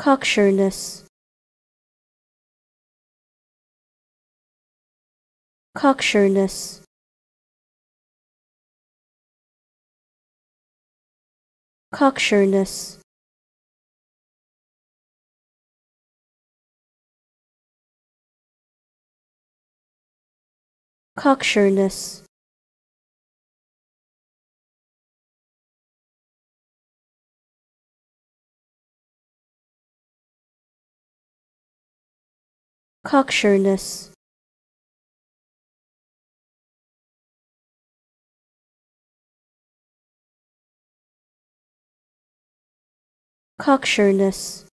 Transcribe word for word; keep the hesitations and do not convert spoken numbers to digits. Cocksureness. Cocksureness. Cocksureness. Cocksureness. Cocksureness. Cocksureness.